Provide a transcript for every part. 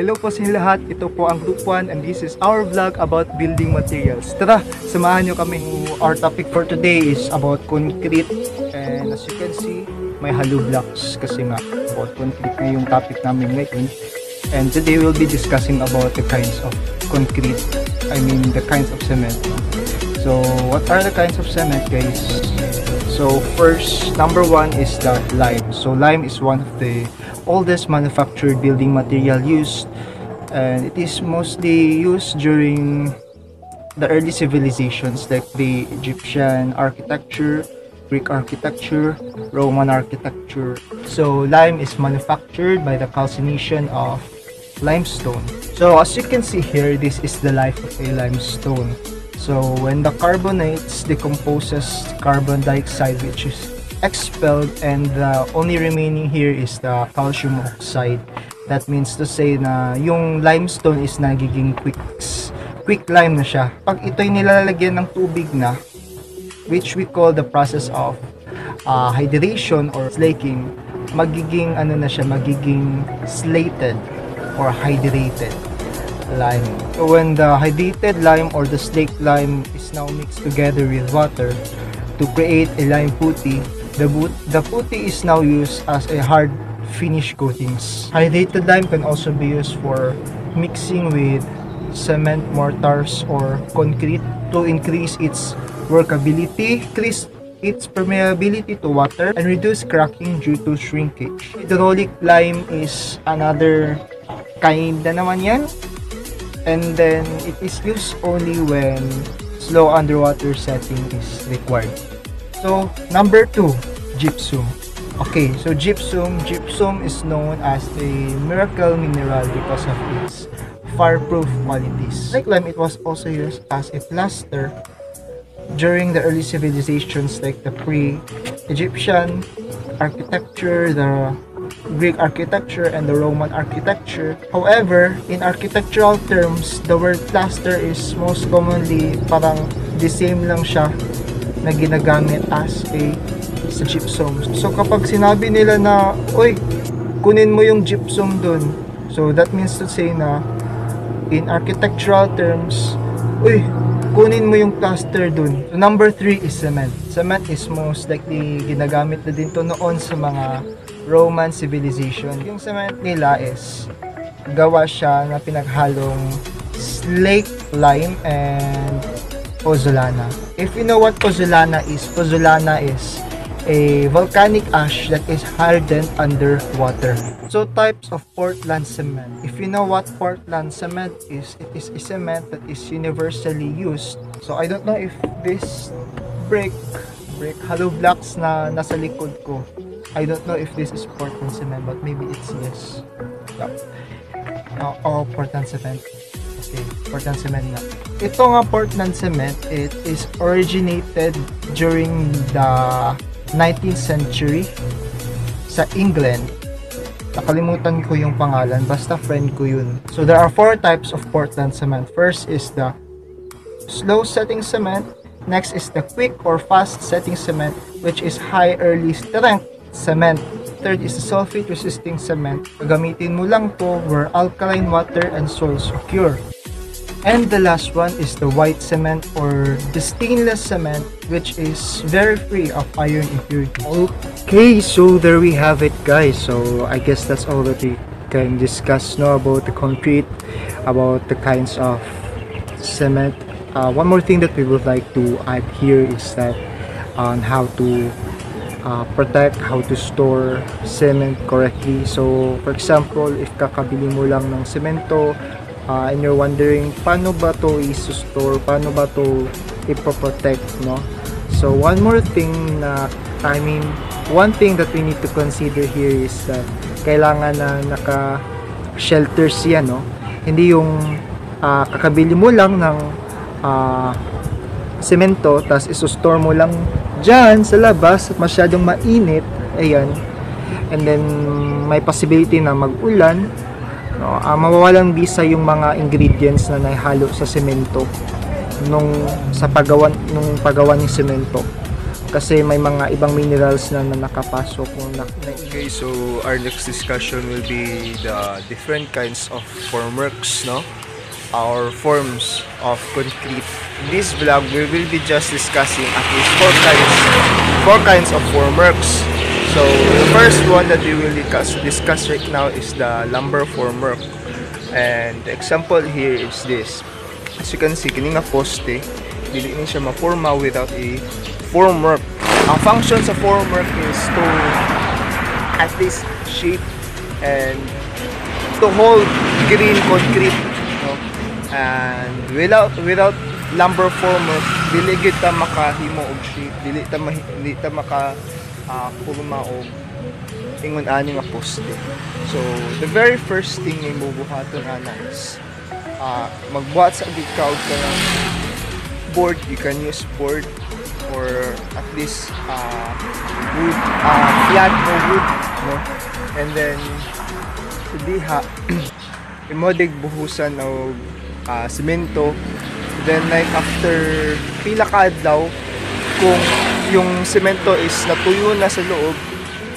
Hello po sa lahat, ito po ang Group 1 and this is our vlog about building materials. Tara, samahan nyo kami. Our topic for today is about concrete and as you can see, may hollow blocks kasi nga about concrete na yung topic namin ngayon. And today we'll be discussing about the kinds of concrete, I mean the kinds of cement. So what are the kinds of cement, guys? So first, number one is the lime. So lime is one of the oldest manufactured building material used, and it is mostly used during the early civilizations like the Egyptian architecture, Greek architecture, Roman architecture. So lime is manufactured by the calcination of limestone. So as you can see here, this is the life of a limestone. So when the carbonates decomposes carbon dioxide, which is expelled, and the only remaining here is the calcium oxide. That means to say na yung limestone is nagiging quick lime na siya. Pag ito'y nilalagyan ng tubig na, which we call the process of hydration or slaking, magiging ano na siya, magiging slated or hydrated lime. So when the hydrated lime or the slaked lime is now mixed together with water to create a lime putty, the putty is now used as a hard finish coatings. Hydrated lime can also be used for mixing with cement mortars or concrete to increase its workability, increase its permeability to water, and reduce cracking due to shrinkage. Hydraulic lime is another kind na naman yan, and then it is used only when slow underwater setting is required. So number two, gypsum. Okay, so gypsum is known as a miracle mineral because of its fireproof qualities. Like lime, it was also used as a plaster during the early civilizations like the pre-Egyptian architecture, the Greek architecture, and the Roman architecture. However, in architectural terms, the word plaster is most commonly parang the same lang siya na ginagamit as a sa gypsum. So kapag sinabi nila na, oy, kunin mo yung gypsum dun, so that means to say na in architectural terms, uy, kunin mo yung plaster dun. So number 3 is cement. Cement is most likely ginagamit na din to noon sa mga Roman civilization. Yung cement nila is gawa siya na pinaghalong slaked lime and pozzolana. If you know what pozzolana is a volcanic ash that is hardened under water. So types of Portland cement. If you know what Portland cement is, it is a cement that is universally used. So I don't know if this brick hollow blocks na nasa likod ko, I don't know if this is Portland cement, but maybe it's yes. Yeah. Oh, Portland cement. Okay, Portland cement na. Ito nga Portland cement, it is originated during the 19th century sa England. Nakalimutan ko yung pangalan, basta friend ko yun. So there are 4 types of Portland cement. First is the slow setting cement. Next is the quick or fast setting cement, which is high early strength cement. Third is the sulfate resisting cement. Gagamitin mo lang to where alkaline water and soils occur. And the last one is the white cement or the stainless cement, which is very free of iron impurities. Okay, so there we have it, guys. So I guess that's all that we can discuss now about the concrete, about the kinds of cement. One more thing that we would like to add here is that on how to protect, how to store cement correctly. So for example, if kakabili mo lang ng semento, and you're wondering, paano ba to i-store, paano ba to ipoprotect, no? So one more thing na, I mean, one thing that we need to consider here is that kailangan na naka-shelters yan, no? Hindi yung kakabili mo lang ng semento, tas i-store mo lang dyan sa labas at masyadong mainit, ayan. And then, may possibility na mag-ulan. No, mawawalang bisa yung mga ingredients na naihalo sa semento nung paggawa ng semento. kasi may mga ibang minerals na nakapasok. Okay, so our next discussion will be the different kinds of formworks, no? Our forms of concrete. In this vlog, we will be just discussing at least four kinds of formworks. So the first one that we will discuss right now is the lumber formwork. And the example here is this. As you can see, kining poste, dili niya siya ma-forma without a formwork. Ang function sa formwork is to at least shape and to hold green concrete. No? And without lumber formwork, dili gyud ta makahimo og shape, dili ta maka-forma og ingon-ani nga poste. So the very first thing na imubuhaton ana is magbuhat sa big crowd ka ng board. You can use board or at least wood, flat or wood, no? And then diha imodig buhusan og semento. Then like after pila ka adlaw, kung yung semento is natuyo na sa loob,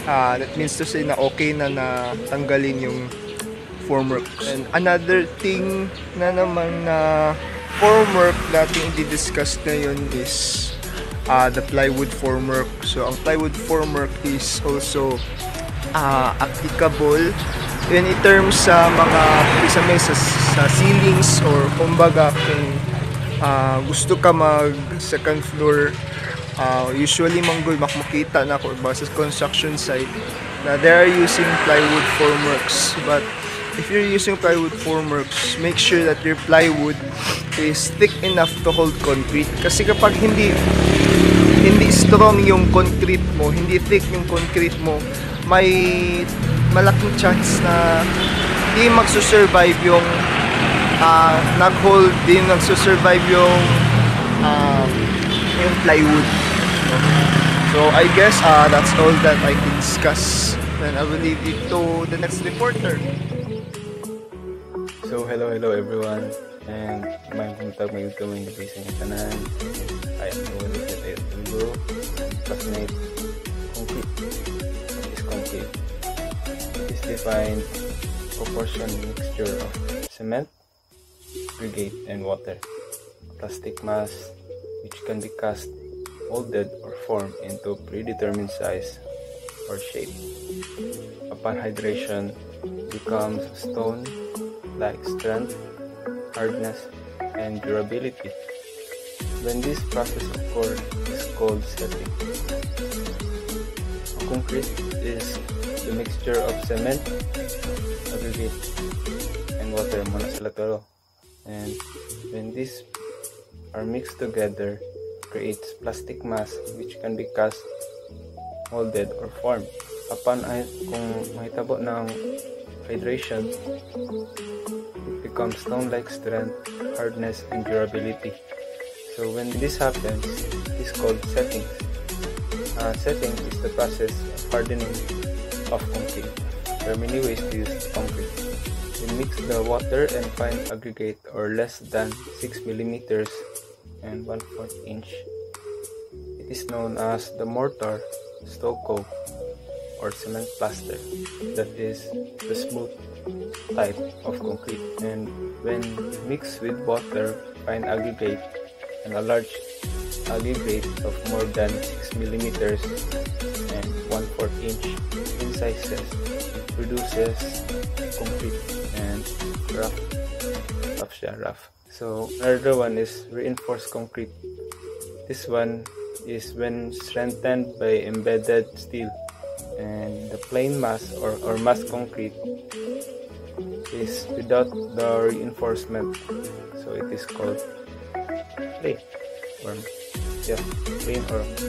that means to say na okay na natanggalin yung formworks. And another thing na naman na formwork natin i-discuss ngayon is the plywood formwork. So ang plywood formwork is also applicable in terms sa mga isame sa ceilings or kumbaga kung gusto ka mag second floor. Usually manggol makita na ako sa construction site na they are using plywood formworks. But if you're using plywood formworks, make sure that your plywood is thick enough to hold concrete. Kasi kapag hindi strong yung concrete mo, hindi thick yung concrete mo, may malaking chance na hindi magsusurvive yung nag-hold, hindi magsusurvive yung plywood. So I guess that's all that I can discuss. Then I will leave it to the next reporter. So hello everyone, and may puntag ngayon kami sa isang tanan. I am going to get Tumbo, classmate, concrete. Is concrete is defined proportion mixture of cement, aggregate, and water. Plastic mass which can be cast, molded, or formed into predetermined size or shape. Upon hydration, becomes stone, like strength, hardness, and durability. When this process occurs, it's called setting. Concrete is the mixture of cement, aggregate, and water, monosyllable. And when these are mixed together, creates plastic mass which can be cast, molded, or formed. Upon kung mahitabo ng hydration, it becomes stone-like strength, hardness, and durability. So when this happens, it's called setting. Setting is the process of hardening of concrete. There are many ways to use concrete. We mix the water and fine aggregate or less than 6 mm and 1/4 inch. It is known as the mortar, stucco, or cement plaster. That is the smooth type of concrete. And when mixed with water, fine aggregate, and a large aggregate of more than 6 mm and 1/4 inch in sizes, produces concrete and rough. So another one is reinforced concrete. This one is when strengthened by embedded steel. And the plain mass or mass concrete is without the reinforcement, so it is called plain or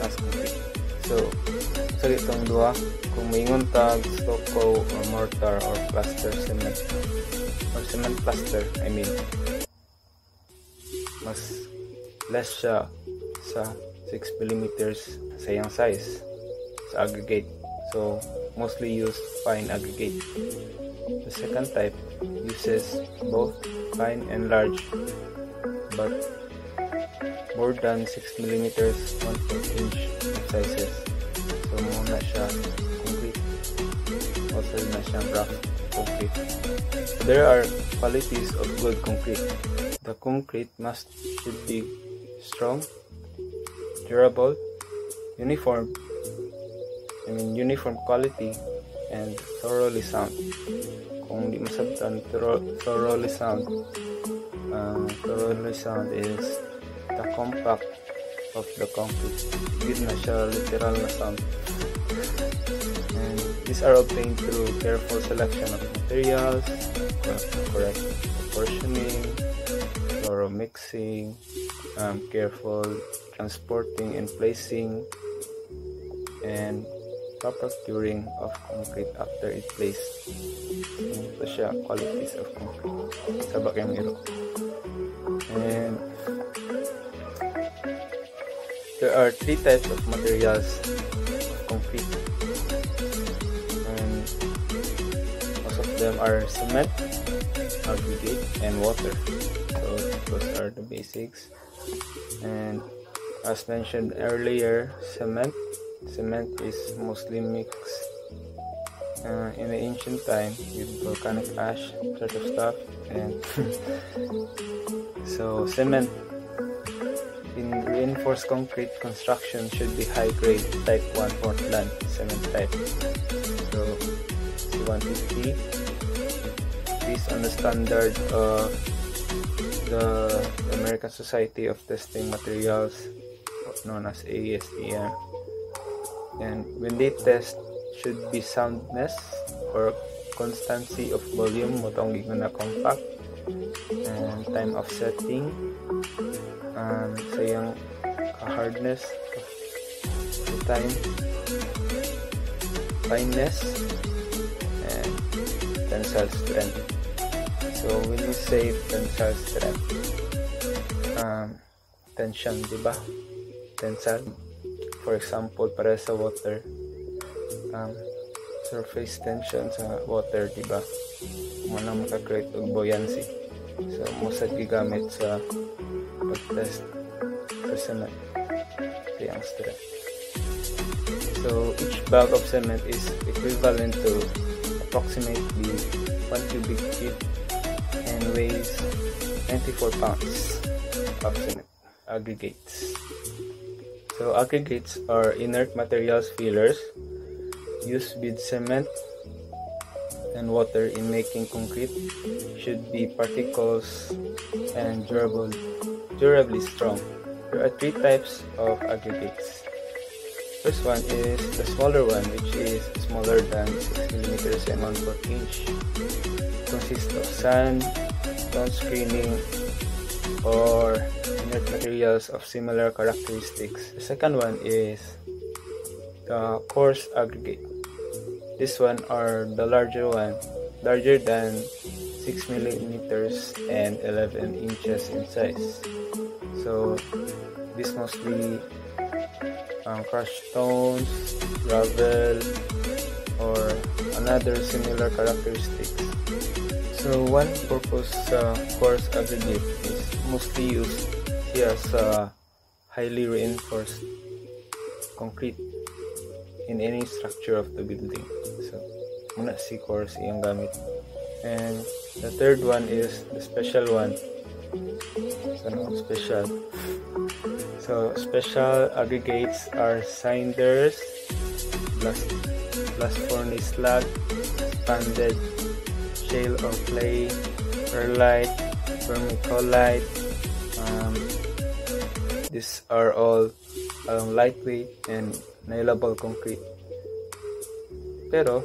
mass concrete. So sa itong dua, kung maingon tag stucco or mortar or plaster cement or cement plaster, I mean mas less siya sa 6 mm sa iyang size sa aggregate. So mostly use fine aggregate. The second type uses both fine and large, but more than 6 mm 1/4 inch sizes. So na siya concrete. Also na siya rough concrete. There are qualities of good concrete. The concrete should be strong, durable, uniform quality, and thoroughly sound. Kung di masabtan, thoroughly sound. Thoroughly sound is the compact of the concrete. Good na siya, literal na sound. And these are obtained through careful selection of materials, correct proportioning, thorough mixing, careful transporting and placing, and proper curing of concrete after it placed. Ito siya, qualities of concrete. Sabak yung iro. And there are 3 types of materials of concrete. And most of them are cement, aggregate, and water. So those are the basics. And as mentioned earlier, cement is mostly mixed in the ancient time with volcanic ash sort of stuff, and so cement in reinforced concrete construction should be high grade type 1 Portland cement type. So C150 based on the standard of the American Society of Testing Materials, known as ASTM. And when they test, should be soundness or constancy of volume, motong giguna compact, and time of setting, so yung hardness of the time, fineness, and tensile strength. So when you say tensile strength, tension, diba? Tensile. For example, para sa water, surface tension sa water, diba? Muna makakreate og buoyancy. So, mosad gigamit sa pag-test sa cement. So, yung strength. So, each bag of cement is equivalent to approximately 1 cubic feet and weighs 94 pounds of cement aggregates. So aggregates are inert materials fillers used with cement and water in making concrete. Should be particles and durably strong. There are 3 types of aggregates. First one is the smaller one, which is smaller than 6 mm and 1/4 inch. Consists of sand, stone screening, or inert materials of similar characteristics. The second one is the coarse aggregate. This one are the larger one, larger than 6 millimeters and 11 inches in size. So this mostly crushed stones, gravel, or another similar characteristics. So one purpose coarse aggregate is mostly used here as highly reinforced concrete in any structure of the building. So muna si coarse iyang gamit. And the third one is the special one. So no, special. So special aggregates are cinders, blast furnace slag, expanded shale or clay, perlite, vermiculite. These are all lightweight and nailable concrete. Pero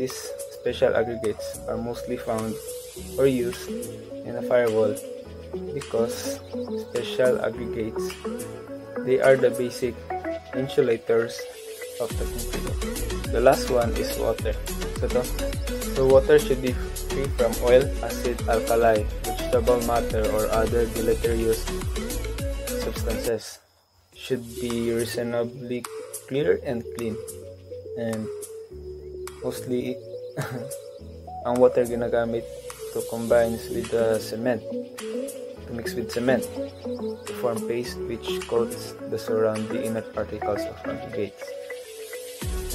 these special aggregates are mostly found or used in a firewall because special aggregates, they are the basic insulators of the concrete. The last one is water. So water should be free from oil, acid, alkali, vegetable matter, or other deleterious substances. Should be reasonably clear and clean. And mostly ang water ginagamit to combine with the cement. to mix with cement to form paste which coats the surrounding inert particles of aggregates.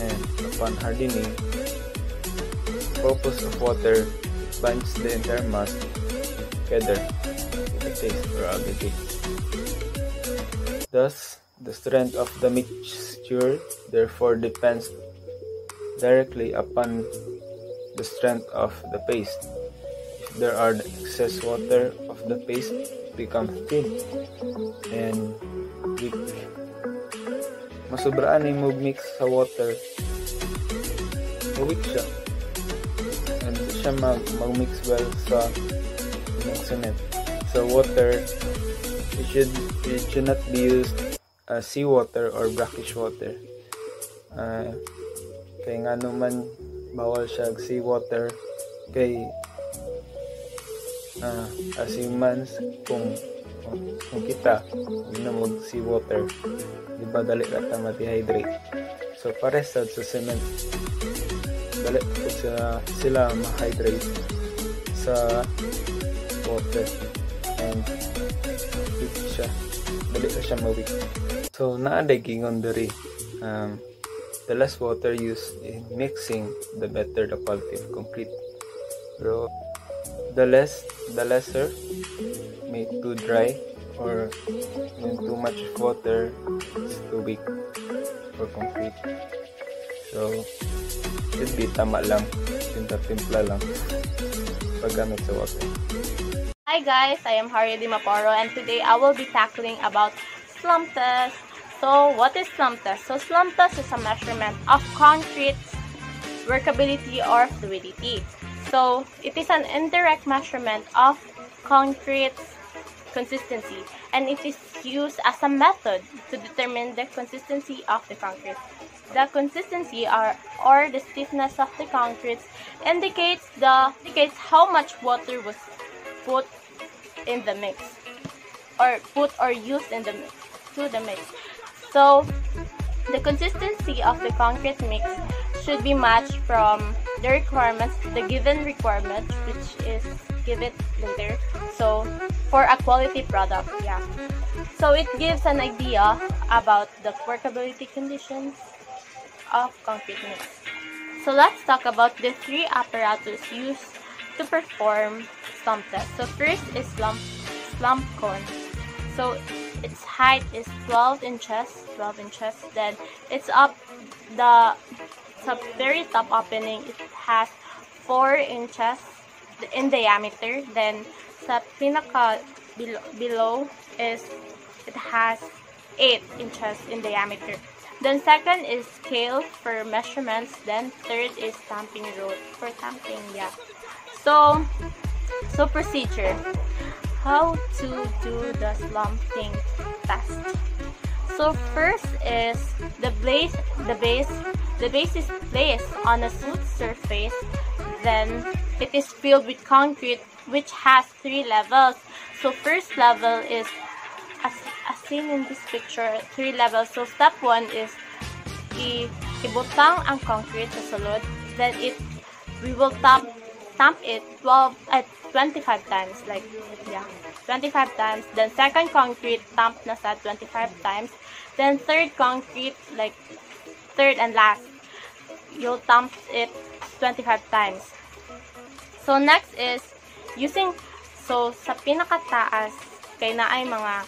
And upon hardening, the purpose of water binds the entire mass together with the paste or aggregate. Thus, the strength of the mixture therefore depends directly upon the strength of the paste. If there are excess water of the paste, it becomes thin and weak. Masubraan ay mugmix sa water, weak siya. And siya magmix well sa cement. So water, it should not be used as seawater or brackish water. Kaya nga naman bawal siya seawater kay as humans kung kita hindi na mag seawater, di ba dali ka tama dehydrate. So pare sa cement dali sila ma-hydrate sa water and weak siya, dali ka siya ma-weak. So naadaging on the the less water used in mixing, the better the quality of concrete. Pero the lesser made too dry or when too much water is too weak for concrete. So should be tama lang, timpla lang paggamit sa water. Hi guys, I am Hariya Dimaporo and today I will be tackling about slump test. So, what is slump test? So, slump test is a measurement of concrete's workability or fluidity. So, it is an indirect measurement of concrete's consistency, and it is used as a method to determine the consistency of the concrete. The consistency or the stiffness of the concrete indicates how much water was put in the mix or used in the mix to the mix. So, the consistency of the concrete mix should be matched from the requirements, the given requirement, which is given later. So, for a quality product, yeah. So, it gives an idea about the workability conditions of concrete mix. So, let's talk about the three apparatus used to perform slump test. So, first is slump cone. So, its height is 12 inches, then it's up the very top opening, it has 4 inches in diameter, then sa pinaka below it has 8 inches in diameter. Then second is scale for measurements, then third is stamping rod for stamping, yeah. So procedure, how to do the slumping test. So first is the base is placed on a smooth surface, then it is filled with concrete which has 3 levels. So first level is as seen in this picture, 3 levels. So step 1 is ibutang ang concrete sa sulod, then we will stamp it 25 times, like, yeah, 25 times. Then second concrete, stamp na sa 25 times. Then third concrete, like third and last, you'll stamp it 25 times. So next is using, so sa pinakataas kay na ay mga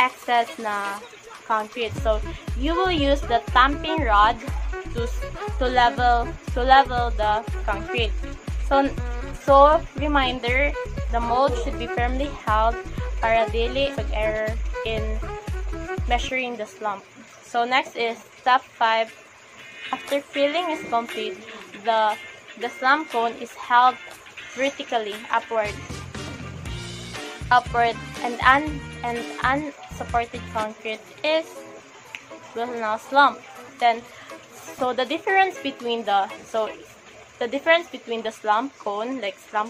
excess na concrete. So you will use the stamping rod to level the concrete. So, reminder, the mold should be firmly held para dili mag-error in measuring the slump. So, next is step 5. After filling is complete, the slump cone is held vertically upward, and unsupported concrete will now slump. Then, the difference between the slump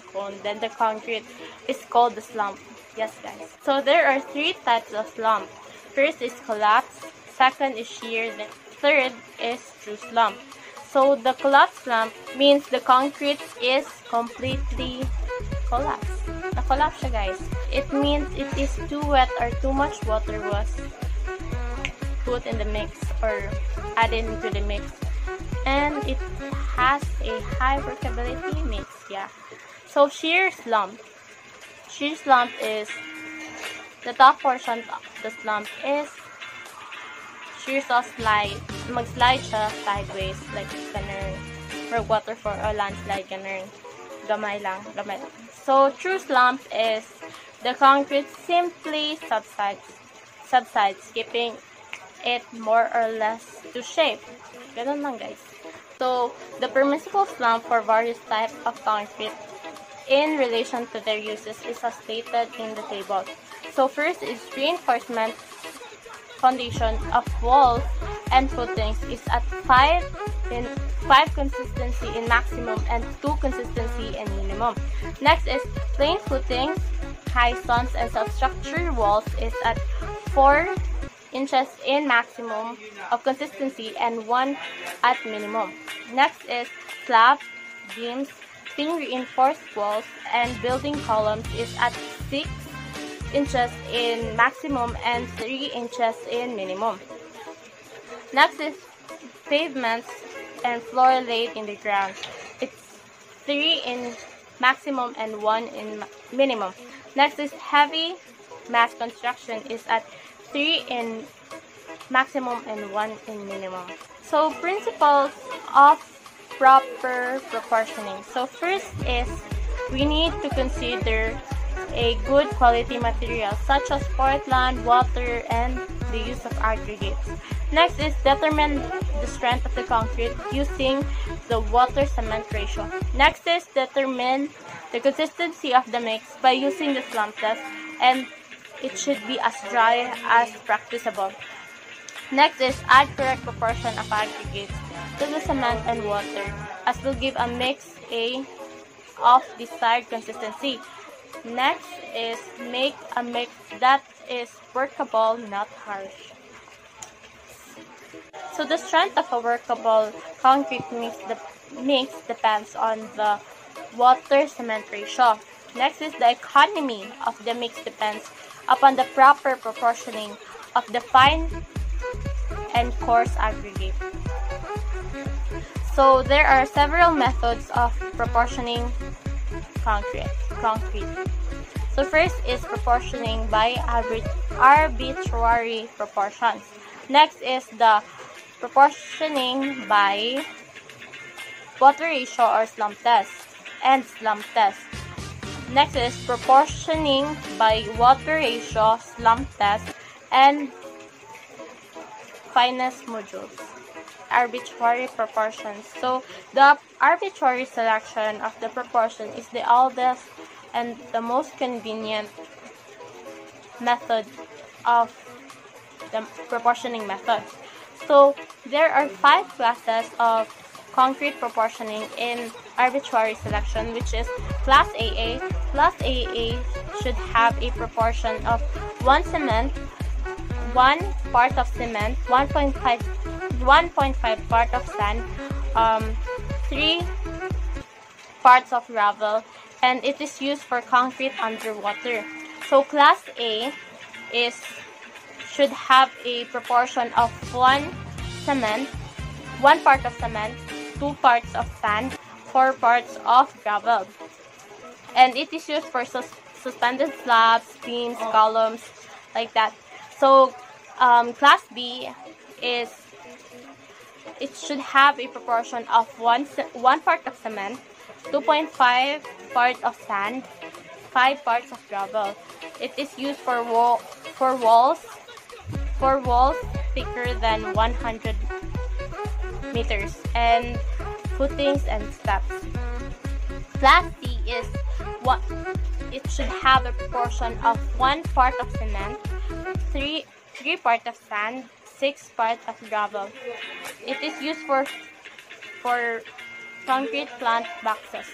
cone, then the concrete is called the slump. Yes, guys. So there are 3 types of slump. First is collapse, second is shear, then third is true slump. So the collapse slump means the concrete is completely collapsed. Na-collapse siya, guys. It means it is too wet or too much water was put in the mix or added into the mix, and it has a high workability mix. Yeah. So shear slump. Shear slump is the top portion of the slump is shears or slide. Mag-slide siya sideways like ganun. Or waterfall or landslide ganun. Gamay lang, gamay. So true slump is the concrete simply subsides, keeping it more or less to shape. Ganun lang guys. So the permissible slump for various types of concrete in relation to their uses is as stated in the table. So first is reinforcement condition of walls and footings is at 5 consistency in maximum and 2 consistency in minimum. Next is plain footings, high stones and substructure walls is at 4 inches in maximum of consistency and 1 at minimum. Next is slabs, beams, thin reinforced walls and building columns is at 6 inches in maximum and 3 inches in minimum. Next is pavements and floor laid in the ground. It's 3 in maximum and 1 in minimum. Next is heavy mass construction is at 3 in maximum and 1 in minimum. So principles of proper proportioning. So first is we need to consider a good quality material such as Portland, water, and the use of aggregates. Next is determine the strength of the concrete using the water cement ratio. Next is determine the consistency of the mix by using the slump test, and it should be as dry as practicable. Next is add correct proportion of aggregates to the cement and water as will give a mix of desired consistency. Next is make a mix that is workable, not harsh. So the strength of a workable concrete mix depends on the water-cement ratio. Next is the economy of the mix depends upon the proper proportioning of the fine and coarse aggregate. So there are several methods of proportioning concrete. So first is proportioning by arbitrary proportions. Next is the proportioning by water ratio or slump test and slump test. Next is proportioning by water ratio, slump test, and fineness modulus. Arbitrary proportions. So the arbitrary selection of the proportion is the oldest and the most convenient method of the proportioning method. So there are 5 classes of concrete proportioning in arbitrary selection, which is class AA. Class AA should have a proportion of 1 cement, 1 part of cement, 1.5 part of sand, 3 parts of gravel, and it is used for concrete underwater. So class A should have a proportion of 1 cement, 1 part of cement, 2 parts of sand, 4 parts of gravel, and it is used for suspended slabs, beams, columns, like that. So class B it should have a proportion of 1 part of cement, 2.5 part of sand, 5 parts of gravel. It is used for walls thicker than 100 meters and footings and steps. Class C it should have a proportion of 1 part of cement, 3 part of sand, 6 parts of gravel. It is used for concrete plant boxes.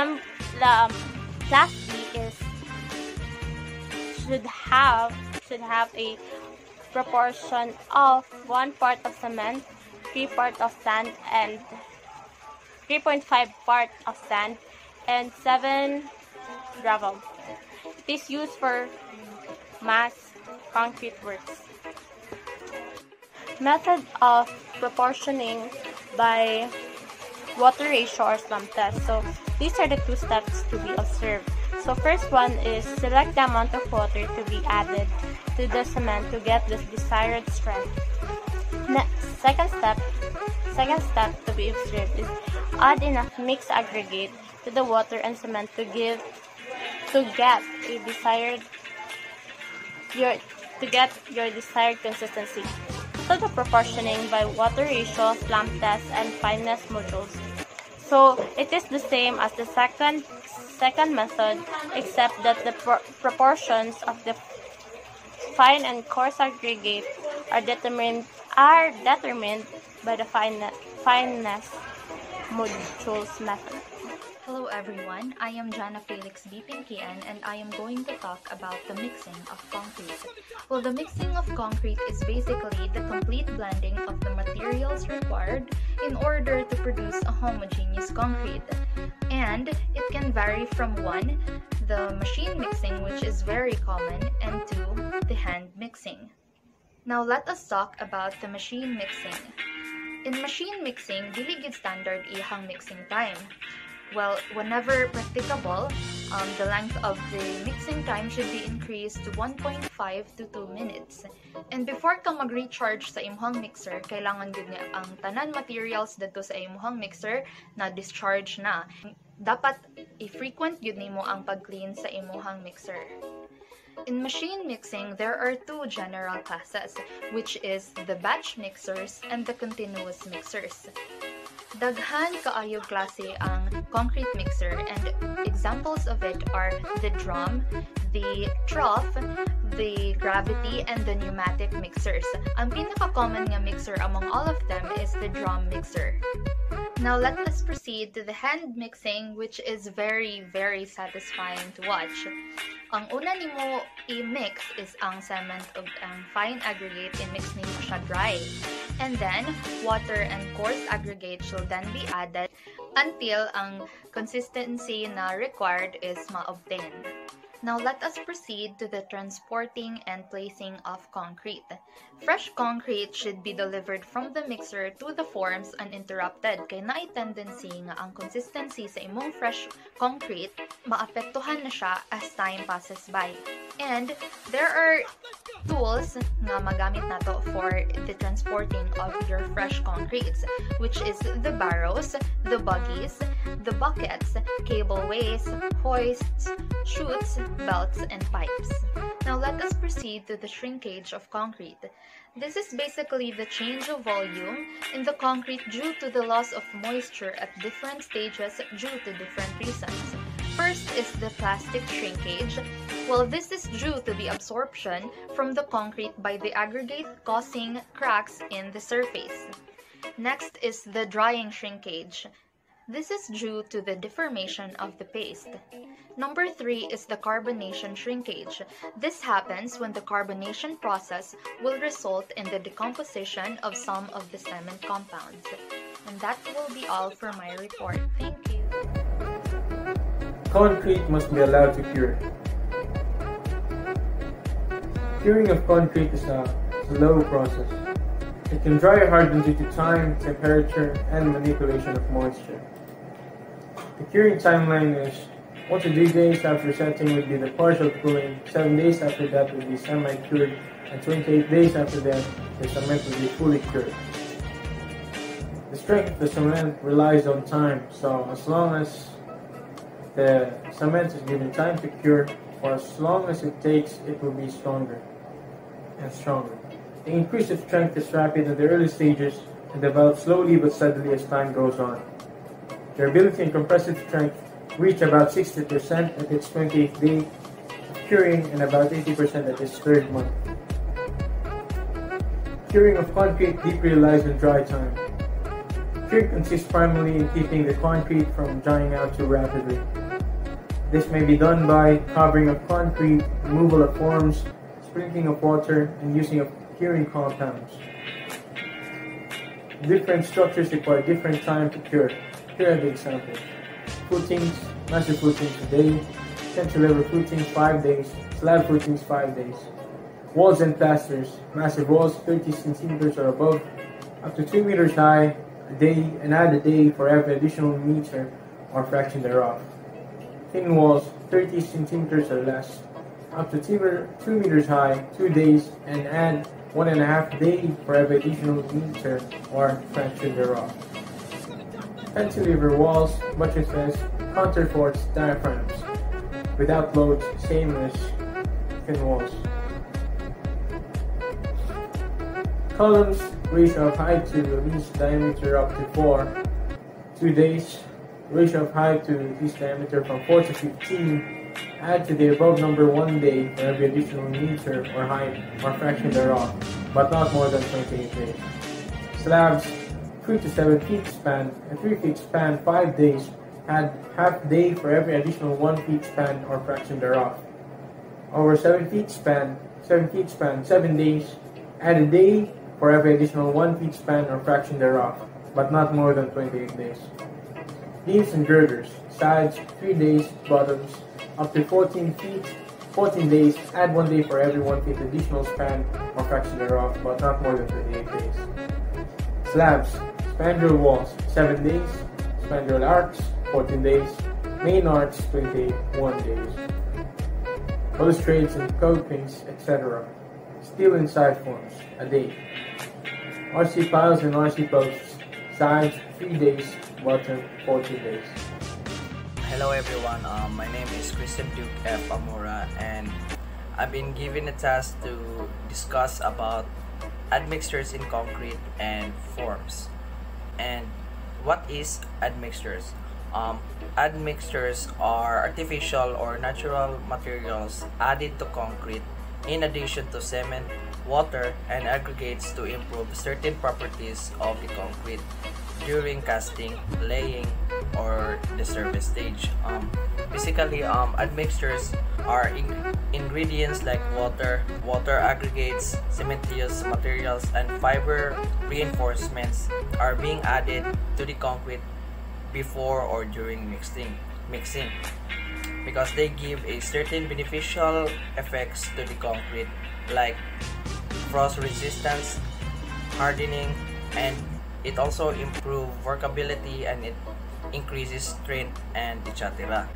Class B should have a proportion of 1 part of cement, 3 parts of sand, and 3.5 parts of sand, and 7 gravel. It is used for mass concrete works. Method of proportioning by water ratio or slump test. So these are the two steps to be observed. So first one is select the amount of water to be added to the cement to get the desired strength. Next, second step to be observed is add enough mixed aggregate to the water and cement to get a desired your desired consistency. So the proportioning by water ratio, slump test, and fineness modulus. So it is the same as the second method, except that the proportions of the fine and coarse aggregate are determined by the fineness modulus method. Hello everyone, I am Jana Felix B. Pinkian and I am going to talk about the mixing of concrete. Well, the mixing of concrete is basically the complete blending of the materials required in order to produce a homogeneous concrete. And it can vary from 1, the machine mixing, which is very common, and 2, the hand mixing. Now let us talk about the machine mixing. In machine mixing, dili gid standard ihang mixing time. Well, whenever practicable, the length of the mixing time should be increased to 1.5 to 2 minutes. And before ka mag-recharge sa imong mixer, kailangan gud nga ang tanan materials dito sa imong mixer na discharge na. Dapat i-frequent gud nimo ang pag-clean sa imong mixer. In machine mixing, there are 2 general classes, which is the batch mixers and the continuous mixers. Daghan kaayo klase ang concrete mixer, and examples of it are the drum, the trough, the gravity, and the pneumatic mixers. Ang pinaka-common nga mixer among all of them is the drum mixer. Now let us proceed to the hand mixing, which is very, very satisfying to watch. Ang una nimo i-mix is ang cement ug ang fine aggregate, i-mix nimo siya dry. And then, water and coarse aggregate shall then be added until ang consistency na required is ma-obtained. Now, let us proceed to the transporting and placing of concrete. Fresh concrete should be delivered from the mixer to the forms uninterrupted. Kaya naay tendency nga ang consistency sa imong fresh concrete, maapektuhan na siya as time passes by. And there are tools nga magamit nato for the transporting of your fresh concretes, which is the barrows, the buggies, the buckets, cableways, hoists, chutes, belts, and pipes. Now let us proceed to the shrinkage of concrete. This is basically the change of volume in the concrete due to the loss of moisture at different stages due to different reasons. First is the plastic shrinkage. Well, this is due to the absorption from the concrete by the aggregate, causing cracks in the surface. Next is the drying shrinkage. This is due to the deformation of the paste. Number 3 is the carbonation shrinkage. This happens when the carbonation process will result in the decomposition of some of the cement compounds. And that will be all for my report. Thank you. Concrete must be allowed to cure. Curing of concrete is a slow process. It can dry harden due to time, temperature, and manipulation of moisture. The curing timeline is 1 to 3 days after setting would be the partial cooling, 7 days after that would be semi-cured, and 28 days after that the cement would be fully cured. The strength of the cement relies on time, so as long as the cement is given time to cure, or as long as it takes, it will be stronger and stronger. The increase of strength is rapid at the early stages and develops slowly but steadily as time goes on. Durability and compressive strength reach about 60% at its 28th day of curing and about 80% at its 3rd month. Curing of concrete deeply relies on dry time. Cure consists primarily in keeping the concrete from drying out too rapidly. This may be done by covering of concrete, removal of forms, sprinkling of water, and using of curing compounds. Different structures require different time to cure. Here are the examples: footings, massive footings a day, cantilever footings 5 days, slab footings 5 days. Walls and plasters, massive walls 30 centimeters or above, up to 2 meters high, a day, and add a day for every additional meter or fraction thereof. Thin walls 30 centimeters or less, up to 2 meters high, 2 days, and add 1.5 day for every additional meter or fraction thereof. Cantilever walls, buttresses, counterforts, diaphragms, without loads, same as thin walls. Columns, ratio of height to the least diameter up to 4, 2 days, ratio of height to the least diameter from 4 to 15, add to the above number 1 day for every additional meter or height or fraction thereof, but not more than 28 days. Slabs, 3 to 7 feet span, and 3 feet span 5 days, add half day for every additional 1 feet span or fraction thereof. Over 7 feet span, 7 days, add a day for every additional 1 feet span or fraction thereof, but not more than 28 days. Beams and girders, sides, 3 days, bottoms, up to 14 feet, 14 days, add 1 day for every 1 feet additional span or fraction thereof, but not more than 28 days. Slabs, spandrel walls, 7 days, spandrel arcs, 14 days, main arcs, 21 days. Balustrades and copings, etc. Steel and side forms, a day. RC piles and RC posts, sides, 3 days, bottom, 14 days. Hello everyone, my name is Christian Duke F. Amura, and I've been given a task to discuss about admixtures in concrete and forms. And what is admixtures? Admixtures are artificial or natural materials added to concrete in addition to cement, water, and aggregates to improve certain properties of the concrete during casting, laying, or the surface stage. Basically, admixtures are ingredients like water aggregates, cementitious materials, and fiber reinforcements are being added to the concrete before or during mixing. Because they give a certain beneficial effects to the concrete like frost resistance, hardening, and it also improves workability and it increases strength and etc.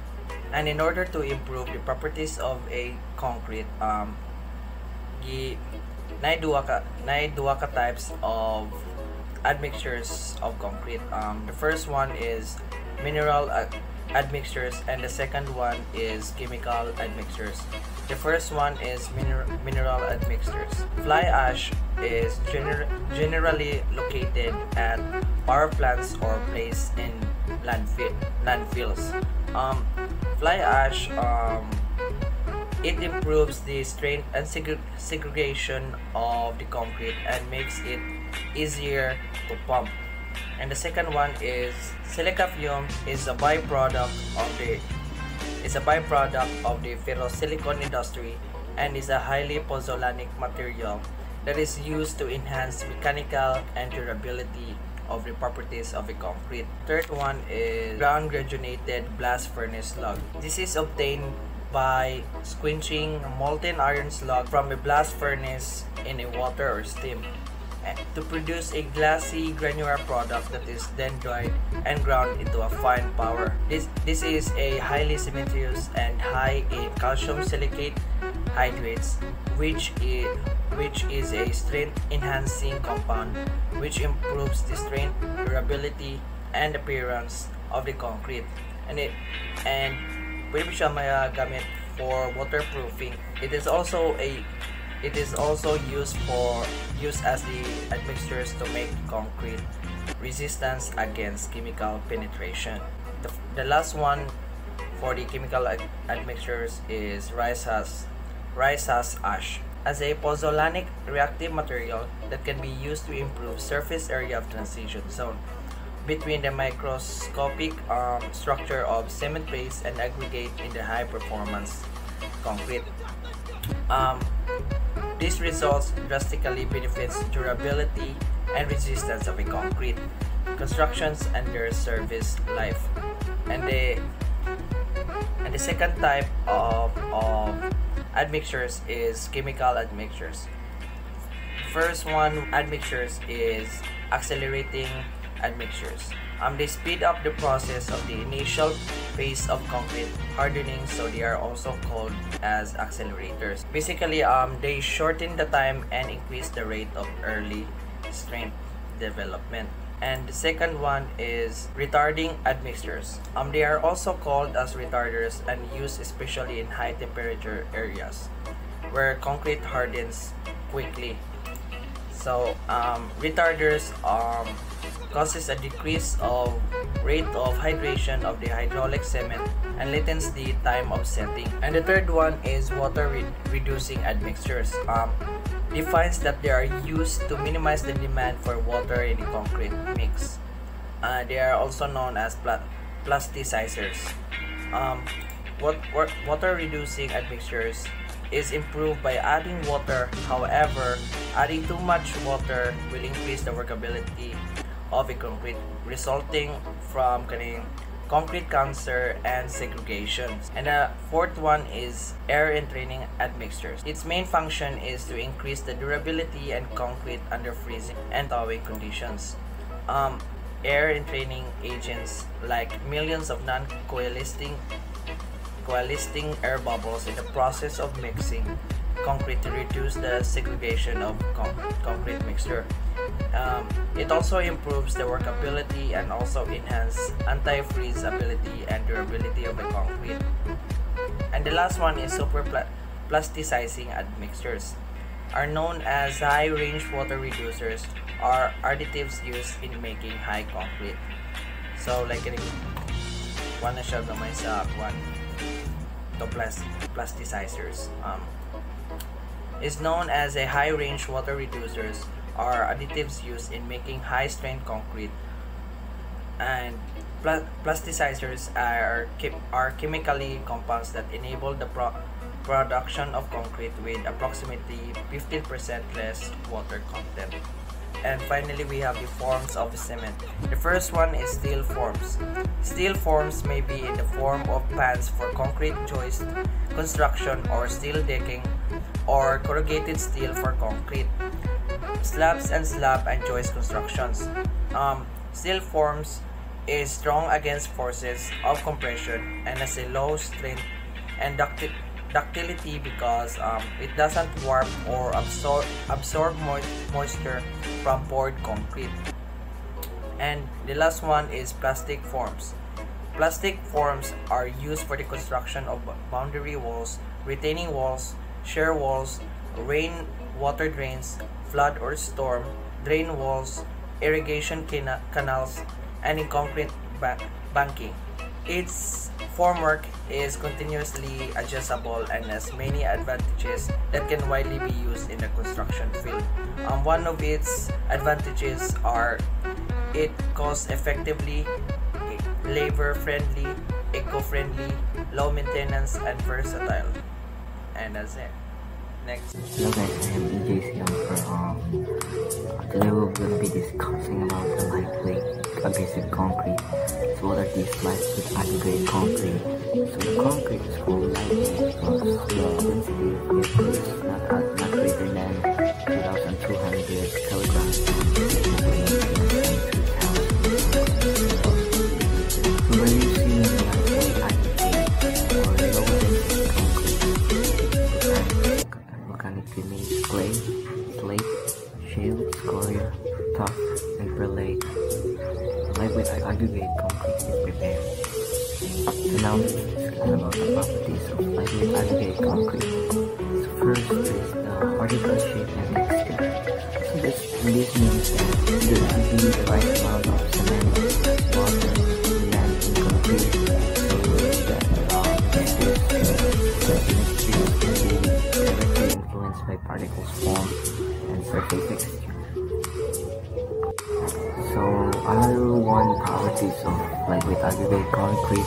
And in order to improve the properties of a concrete, nai duwa ka types of admixtures of concrete. The first one is mineral admixtures and the second one is chemical admixtures. The first one is mineral admixtures. Fly ash is generally located at power plants or placed in landfills. Fly ash, it improves the strength and segregation of the concrete and makes it easier to pump. And the second one is silica fume is a byproduct of the ferrosilicon industry and is a highly pozzolanic material that is used to enhance mechanical and durability of the properties of a concrete. Third one is ground graduated blast furnace log. This is obtained by squenching molten iron slug from a blast furnace in a water or steam to produce a glassy granular product that is then dried and ground into a fine powder. This is a highly cementitious and high in calcium silicate hydrates, which is a strength enhancing compound which improves the strength, durability, and appearance of the concrete. And pwede siya magamit for waterproofing. It is also used as the admixtures to make concrete resistance against chemical penetration. The last one for the chemical admixtures is rice husk ash as a pozzolanic reactive material that can be used to improve surface area of transition zone between the microscopic structure of cement base and aggregate in the high performance concrete. This results drastically benefits durability and resistance of a concrete constructions and their service life. And the The second type of admixtures is chemical admixtures. First one admixtures is accelerating admixtures. They speed up the process of the initial phase of concrete hardening, so they are also called as accelerators. Basically, they shorten the time and increase the rate of early strength development. And the second one is retarding admixtures. They are also called as retarders and used especially in high temperature areas where concrete hardens quickly. So retarders causes a decrease of rate of hydration of the hydraulic cement and lightens the time of setting. And the third one is water reducing admixtures. Defines that they are used to minimize the demand for water in the concrete mix. They are also known as plasticizers. Water reducing admixtures is improved by adding water. However, adding too much water will increase the workability of a concrete, resulting from concrete cancer and segregation. And the fourth one is air entraining admixtures. Its main function is to increase the durability and concrete under freezing and thawing conditions. Air entraining agents like millions of non-coalescing air bubbles in the process of mixing concrete to reduce the segregation of concrete mixture. It also improves the workability and also enhance anti-freeze ability and durability of the concrete. And the last one is super plasticizing admixtures, are known as high-range water reducers or additives used in making high concrete. So like wanna show naman sa one to plasticizers. Is known as a high-range water reducers or additives used in making high-strength concrete. And plasticizers are chemically compounds that enable the production of concrete with approximately 15% less water content. And finally, we have the forms of cement. The first one is steel forms. Steel forms may be in the form of pans for concrete joist construction or steel decking, or corrugated steel for concrete slabs and slab and joist constructions. Steel forms is strong against forces of compression and has a low strength and ductility because it doesn't warp or absorb moisture from poured concrete. And the last one is plastic forms. Plastic forms are used for the construction of boundary walls, retaining walls, shear walls, rain water drains, flood or storm, drain walls, irrigation canals, and in concrete banking. Its formwork is continuously adjustable and has many advantages that can widely be used in the construction field. One of its advantages are it cost-effectively, labor-friendly, eco-friendly, low maintenance, and versatile. And that's it. Next. Hello guys, I am EJC Young. Today we will be discussing about the lightweight abrasive concrete. So what are these lightweight aggregate concrete? So the concrete is called lightweight because the density of concrete is not greater than 2,200 kilograms. So when you see the lightweight aggregate or low density concrete, organic remains clay, slate, shale, scoria, tuff, and perlite. Lightweight aggregate concrete is prepared. So now let's discuss about the properties of lightweight aggregate concrete. So first is the particle shape and texture. So this means that there will be the right amount of cement, water, land, and concrete so that the mixtures can be by particles formed and surface texture. So another one properties of lightweight aggregate concrete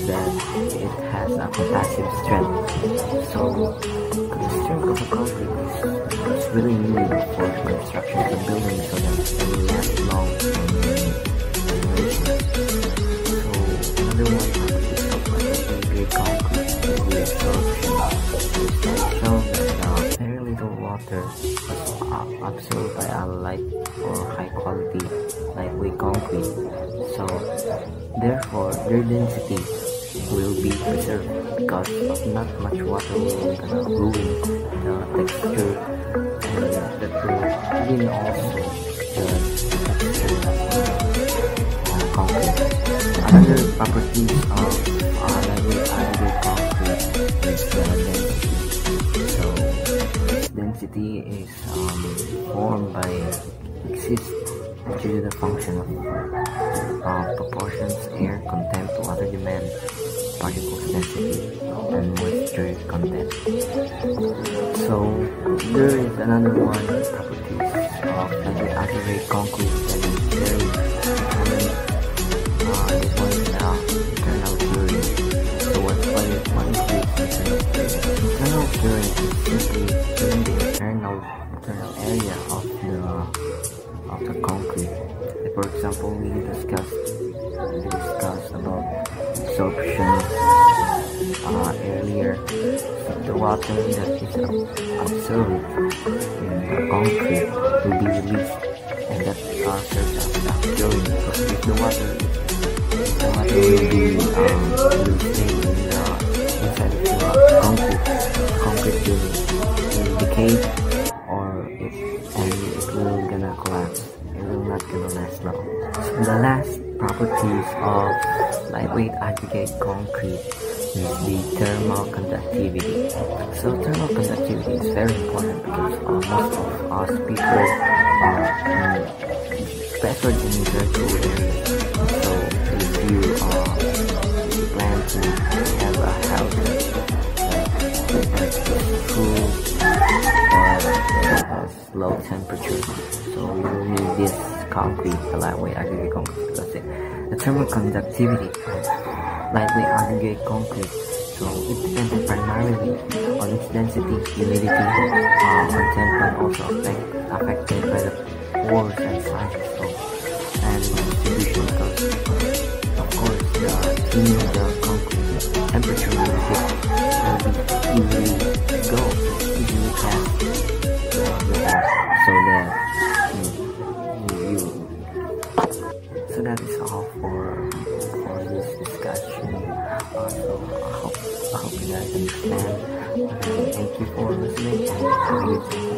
is that it has a compassive strength. So the strength of the concrete is really needed for the construction of buildings so that it will last long and many generations. So another one properties of lightweight aggregate concrete absorbed by a light or high quality lightweight concrete, so therefore their density will be preserved because not much water will gonna ruin the texture and that will ruin also the texture of concrete. Another property of lightweight concrete is the density. So density is formed by exists due to the function of proportions, air content, water demand, particles density, and moisture content. So there is another one property of the aggregate concrete that is very common. This one is internal curing. So internal curing is simply curing the internal area of the concrete. For example, we discussed about absorption earlier. So the water that is absorbed in the concrete will be released, and that serves as a curing. Because if the water will be stay in the inside of the concrete will decay. The last properties of lightweight aggregate concrete is the thermal conductivity. So thermal conductivity is very important because most of us people are preferred in their cool areas. So if you plan to have a house that has low temperature, so you will need this concrete, the lightweight aggregate concrete, because the thermal conductivity of lightweight aggregate concrete, so it depends primarily on its density, humidity, content, but also affected by the pores and sizes and distribution, because of course the thinner the concrete, the temperature will easily pass so that. So that is all for this discussion. So I hope you guys understand. Thank you for listening.